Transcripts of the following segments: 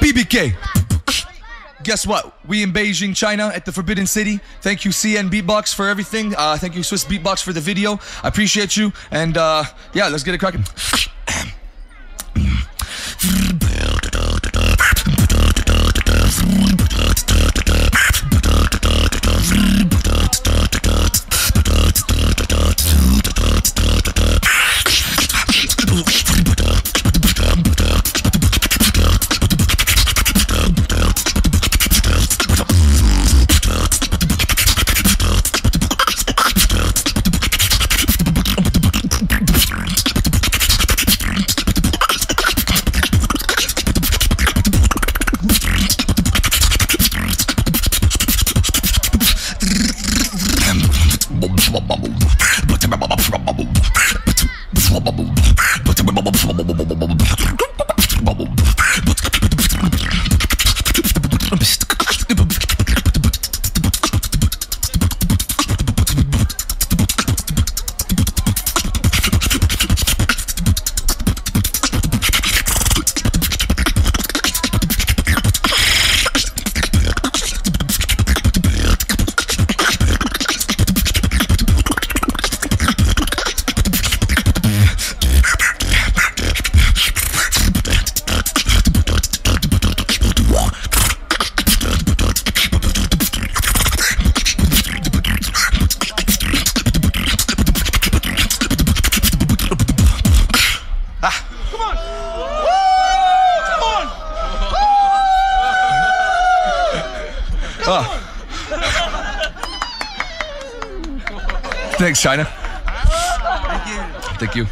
BBK. Guess what? We in Beijing, China at the Forbidden City. Thank you CN Beatbox for everything. Thank you Swiss Beatbox for the video. I appreciate you. And yeah, let's get it cracking. Thanks, China. Thank you.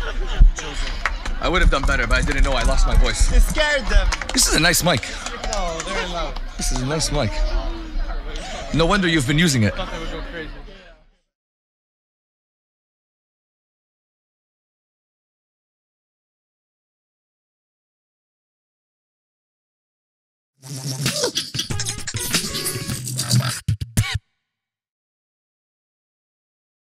I would have done better, but I didn't know I lost my voice. It scared them. This is a nice mic. No, they're in love. This is a nice mic. No wonder you've been using it. I thought they would go crazy.